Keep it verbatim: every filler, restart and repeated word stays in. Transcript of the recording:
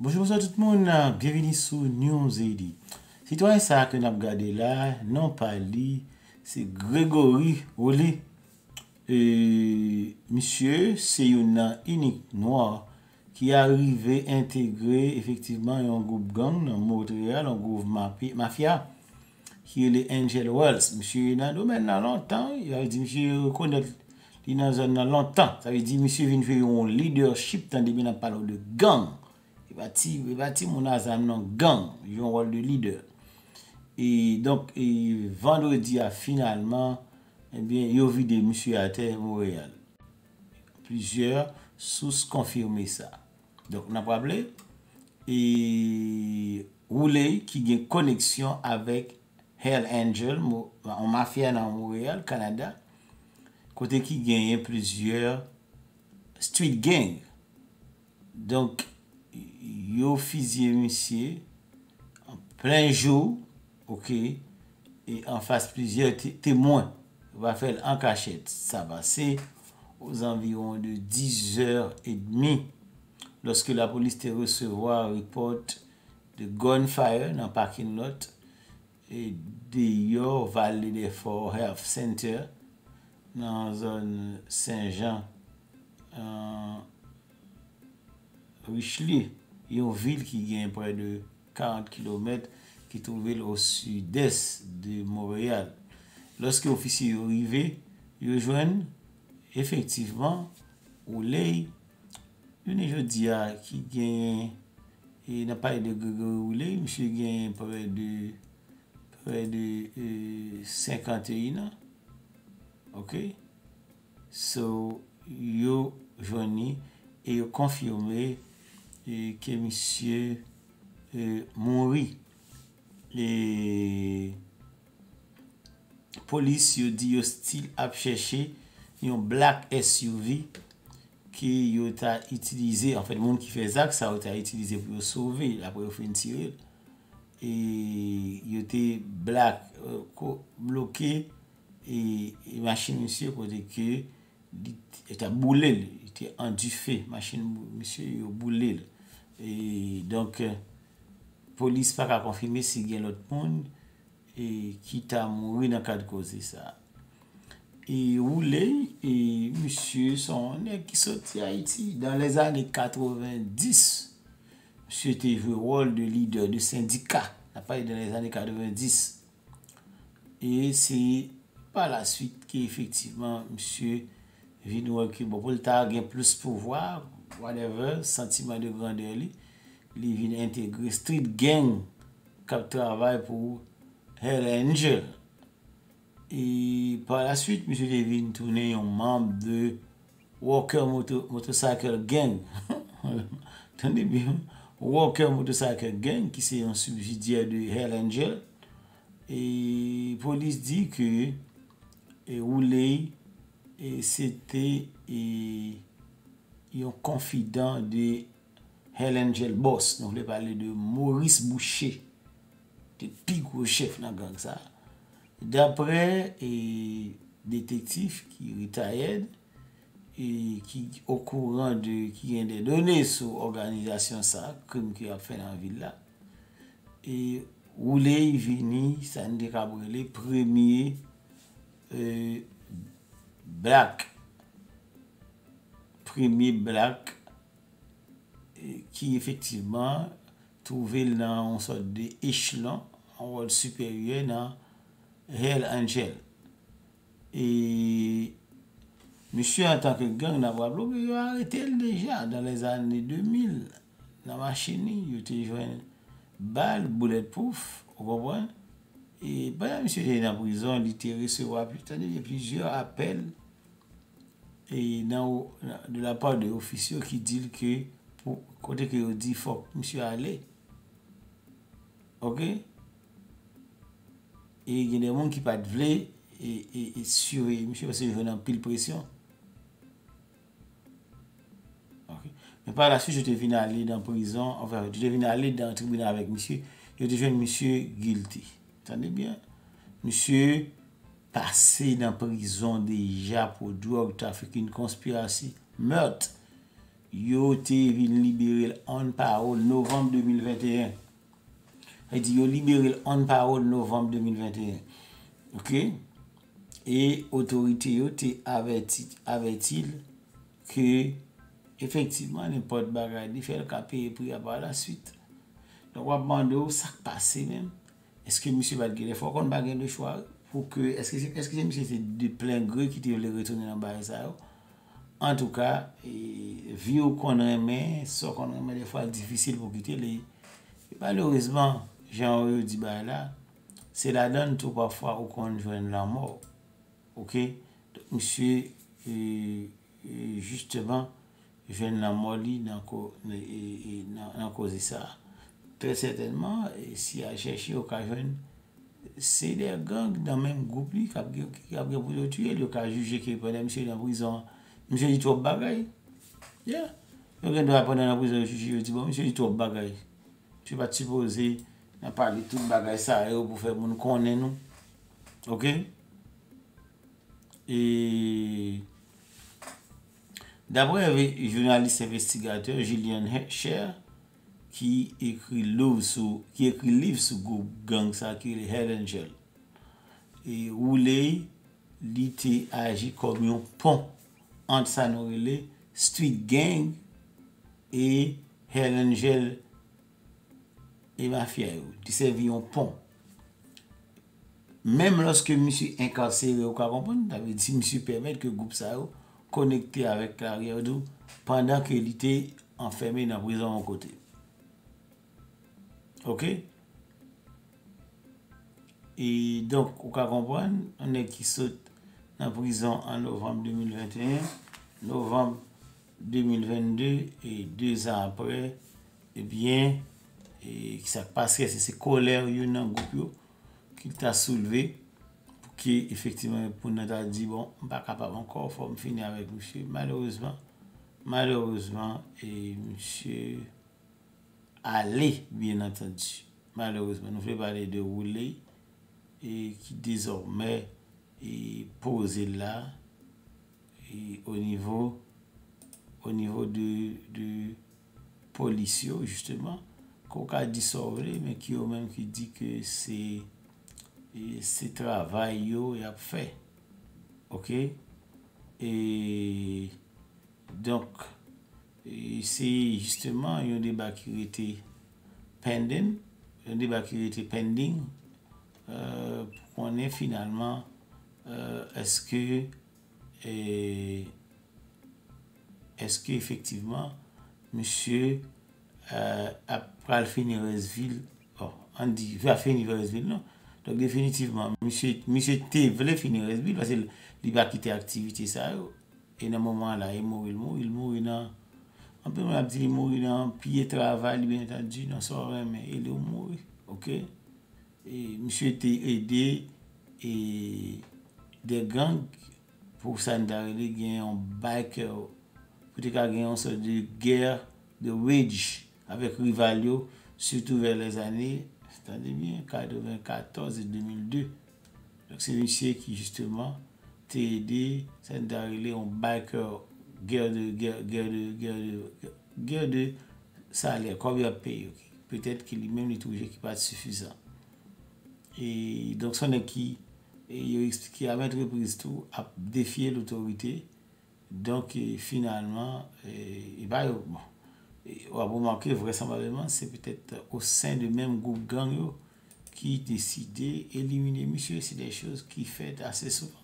Bonjour, bonsoir tout le monde, bienvenue sur News A D. Citoyen ça que nous avons regardé là, non pas lui, c'est Gregory Ollé. Et monsieur, c'est un unique noir qui est arrivé intégrer effectivement un groupe gang dans Montréal, un groupe mafia, qui est les Angel Wells. Monsieur est dans le domaine longtemps, il a dit monsieur reconnaît il dans zone longtemps. Ça veut dire monsieur vient faire un leadership tant depuis n'a parlé de gang. Il bâtit il bâtit mon azam non gang, il a un rôle de leader. Et donc et vendredi a finalement eh bien, il y a eu des monsieur à terre Montréal. Plusieurs sources confirment ça. Donc, on a parlé. Et Ollé qui a une connexion avec Hell Angel, en mafia dans Montréal, Canada. Côté qui gagne plusieurs street gangs. Donc, il y a eu fusillé monsieur en plein jour, ok, et en face plusieurs témoins. Va faire en cachette. Ça va passer aux environs de dix heures trente lorsque la police te recevoir un report de gunfire dans le parking lot et d'ailleurs Valley des Fort Health Center dans la zone Saint-Jean euh, Richli, une ville qui gagne près de quarante kilomètres qui trouve au sud-est de Montréal. Lorsque l'officier est arrivé, il rejoint effectivement Ollé. Je dis qui gagne, il n'a pas de Ollé, monsieur gagne près de, près de euh, cinquante et un ans. Ok? So, il joignit et il confirmé eh, que monsieur eh, mourit. Et police yo dit yo style a cherché un black S U V qui yo ta utilisé en fait monde qui fait ça ça a utilisé pour sauver après yo fin tirer et yo était black euh, bloqué et, et machine monsieur côté que était boulé était endufé machine monsieur yo boulé et donc euh, police pas ka confirmer si gen l'autre monde et qui t'a mouru dans le cadre de cause ça. Et Ollé et monsieur son qui sorti à Haïti dans les années quatre-vingt-dix. Monsieur était le rôle de leader de syndicat, n'a pas dans les années quatre-vingt-dix. Et c'est par la suite qu'effectivement monsieur Vinou Kibolta a plus pouvoir, whatever, sentiment de grandeur, il vient intégrer street gang qui travaille pour Hell Angel. Et par la suite, monsieur Devine tourné un membre de Walker Moto Motorcycle Gang. Attendez bien, Walker Motorcycle Gang, qui c'est un subsidiaire de Hell Angel. Et police dit que et Ollé et c'était un confident de Hell Angel Boss. Donc, on voulait parler de Maurice Boucher. Le plus gros chef dans la gang ça. D'après les détectives qui retired et qui au courant de qui ont des données sur l'organisation ça, comme qui a fait dans la ville là. Et Ollé vini, ça ne décabre les premiers euh, black, premier black et, qui effectivement trouvé dans une sorte d'échelon, en rôle supérieur dans Hell Angel. Et monsieur, en tant que gang, n'a pas bloqué, il a arrêté déjà dans les années deux mille. Dans la machine, il était joué balle, bulletproof, vous comprenez? Et pendant que monsieur était en prison, il était recevoir plusieurs appels et dans, de la part des officiers qui disent que pour côté que il dit faut monsieur aller. OK, et il y a des gens qui ne veulent pas et, et, et sur monsieur parce qu'il y a une pile pression. Okay. Mais par la suite, je devine aller dans la prison, enfin, je devine aller dans le tribunal avec monsieur, je devine monsieur guilty. Entendez bien? Monsieur passé dans la prison déjà pour drogue, trafic, une conspiration, meurtre. yo te vin libéré en parole novembre deux mille vingt et un. Il dit yo libéré en parole novembre deux mille vingt et un. OK? Et autorité yo te averti averti que effectivement n'importe bagage il fait le payer prix par la suite. Donc on demande ça passer même. Est-ce que monsieur va dire faut qu'on bagage de choix pour que est-ce que est-ce que monsieur c'est de plein gré qui te retourner dans bagage ça? En tout cas, vie qu'on aime, ce qu'on aime des fois difficile pour quitter les. Malheureusement, Jean-Louis dit bah là, c'est la donne tout parfois où qu'on joue la mort. OK? Donc, monsieur, euh, justement, joue la mort dans cause de ça. Très certainement, si à chercher au cas jeune, c'est des gangs dans le même groupe qui ont voulu le tuer, le cas jugé qui est monsieur dans la prison. Monsieur dit trop bagaille. Yeah. Vous doit prendre dans la prison juge dit bon monsieur dit trop bagaille. Tu vas supposer n'a pas dit tout bagaille ça pour faire moun connait nous. OK? Et d'après le journaliste investigateur Julian Hatchel qui écrit livre sur qui écrit livre sur gang ça qui est Hell Angel. Et Ollé l'ité agit comme un pont entre ça nous relais Street Gang et Hell Angel et mafia qui servi un pont. Même lorsque monsieur incarcéré au Carambon, t'avais dit monsieur permettre que groupe ça connecté avec l'arrière d'où pendant que il était enfermé dans la prison à côté. OK? Et donc au Carambon, on est qui saute en prison en novembre deux mille vingt et un, novembre deux mille vingt-deux et deux ans après, eh bien, et ça passerait, c'est ces colères dans le groupe qui t'a soulevé pour qui effectivement pour nous t'a dit bon, on pas capable encore, faut me finir avec monsieur. Malheureusement, malheureusement et monsieur Allé bien entendu. Malheureusement, nous voulons parler de Ollé et qui désormais et posé là et au niveau au niveau de de policiers justement qu'on a dissolvé mais qui au même qui dit que c'est c'est travail yo y a fait. OK? Et donc c'est justement un débat qui était pending un débat qui était pending euh, pour qu'on ait finalement Euh, est-ce que euh, est-ce que effectivement monsieur euh, après Finiresville oh, on dit va Finiresville non donc définitivement monsieur monsieur T voulait Finiresville parce qu'il va quitter activité ça et dans moment là il mourit il mourit il mourit dans un peu on a dit il mourit dans pied travail bien entendu non ça mais il mourit. OK? Et monsieur était aidé et des gangs pour s'endarrer gagne un biker pour te gagner une sorte de guerre de wage avec rivalio surtout vers les années attendez bien quatre-vingt-quatorze et deux mille deux donc c'est monsieur qui justement t'a aidé s'endarrer un biker guerre de guerre guerre de guerre de guerre de salaire combien paye peut-être qu'il même il trouvait qui pas suffisant et donc son équipe et il a expliqué à maintes reprises tout, a défié l'autorité. Donc et finalement, il va remarquer vraisemblablement, c'est peut-être au sein du même groupe gang qui décidait d'éliminer monsieur. C'est des choses qui fait assez souvent.